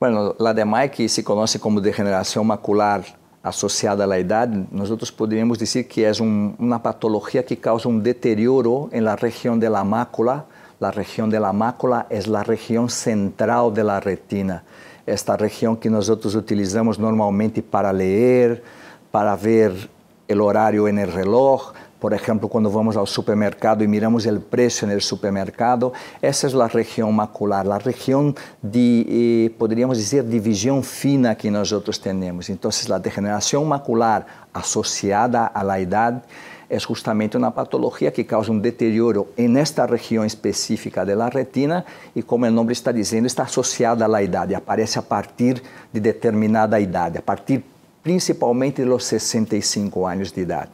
Bueno, la DMAE, que se conoce como degeneración macular asociada a la edad, nosotros podríamos decir que es una patología que causa un deterioro en la región de la mácula. La región de la mácula es la región central de la retina. Esta región que nosotros utilizamos normalmente para leer, para ver el horario en el reloj. Por ejemplo, cuando vamos al supermercado y miramos el precio en el supermercado, esa es la región macular, la región de, podríamos decir, división fina que nosotros tenemos. Entonces, la degeneración macular asociada a la edad es justamente una patología que causa un deterioro en esta región específica de la retina y, como el nombre está diciendo, está asociada a la edad y aparece a partir de determinada edad, a partir principalmente de los 65 años de edad.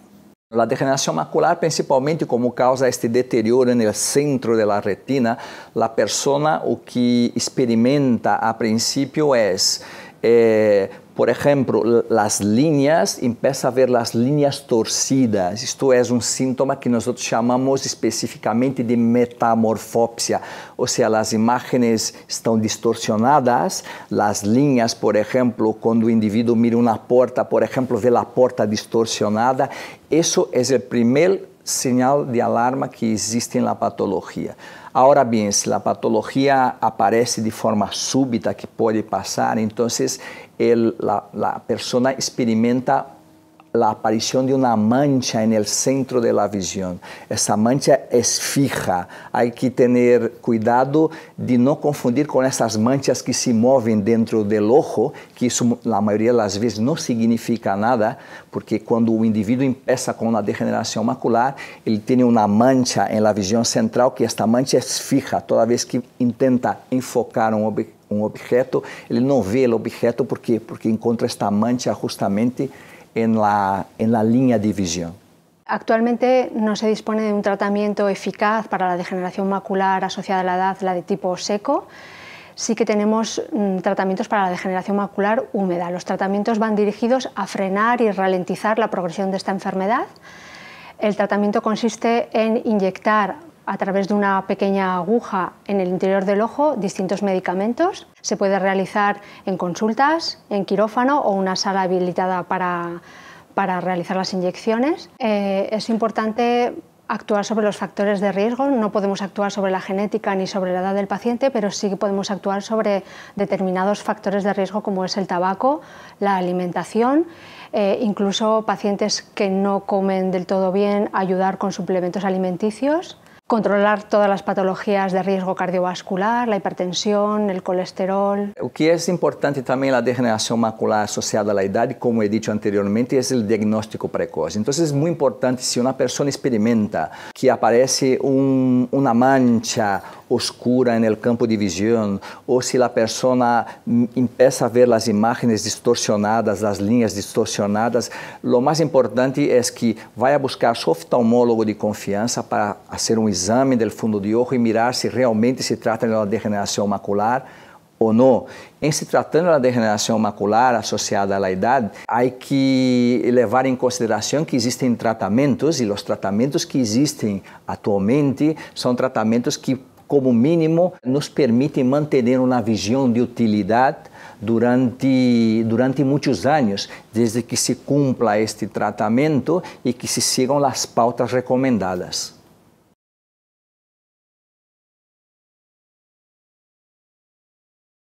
La degeneración macular, principalmente como causa este deterioro en el centro de la retina, la persona o que experimenta a principio es, por ejemplo, las líneas, empieza a ver las líneas torcidas. Esto es un síntoma que nosotros llamamos específicamente de metamorfopsia, o sea, las imágenes están distorsionadas, las líneas, por ejemplo, cuando el individuo mira una puerta, por ejemplo, ve la puerta distorsionada. Eso es el primer señal de alarma que existe en la patología. Ahora bien, si la patología aparece de forma súbita, que puede pasar, entonces la persona experimenta la aparición de una mancha en el centro de la visión. Esa mancha es fija. Hay que tener cuidado de no confundir con esas manchas que se mueven dentro del ojo, que eso la mayoría de las veces no significa nada, porque cuando un individuo empieza con una degeneración macular, él tiene una mancha en la visión central, que esta mancha es fija. Toda vez que intenta enfocar un objeto, él no ve el objeto. ¿Por qué? Porque encuentra esta mancha justamente en la línea de visión. Actualmente no se dispone de un tratamiento eficaz para la degeneración macular asociada a la edad, la de tipo seco. Sí que tenemos tratamientos para la degeneración macular húmeda. Los tratamientos van dirigidos a frenar y ralentizar la progresión de esta enfermedad. El tratamiento consiste en inyectar a través de una pequeña aguja en el interior del ojo distintos medicamentos. Se puede realizar en consultas, en quirófano o una sala habilitada para realizar las inyecciones. Es importante actuar sobre los factores de riesgo. No podemos actuar sobre la genética ni sobre la edad del paciente, pero sí que podemos actuar sobre determinados factores de riesgo como es el tabaco, la alimentación, incluso pacientes que no comen del todo bien, ayudar con suplementos alimenticios. Controlar todas las patologías de riesgo cardiovascular, la hipertensión, el colesterol. Lo que es importante también la degeneración macular asociada a la edad, como he dicho anteriormente, es el diagnóstico precoz. Entonces es muy importante si una persona experimenta que aparece una mancha oscura en el campo de visión, o si la persona empieza a ver las imágenes distorsionadas, las líneas distorsionadas, lo más importante es que vaya a buscar su oftalmólogo de confianza para hacer un exame del fundo de ojo y mirar si realmente se trata de una degeneración macular o no. En se tratando de la degeneración macular asociada a la edad, hay que levar en consideración que existen tratamentos, y los tratamientos que existen actualmente son tratamientos que, como mínimo, nos permiten mantener una visión de utilidad durante muchos años, desde que se cumpla este tratamiento y que se sigan las pautas recomendadas.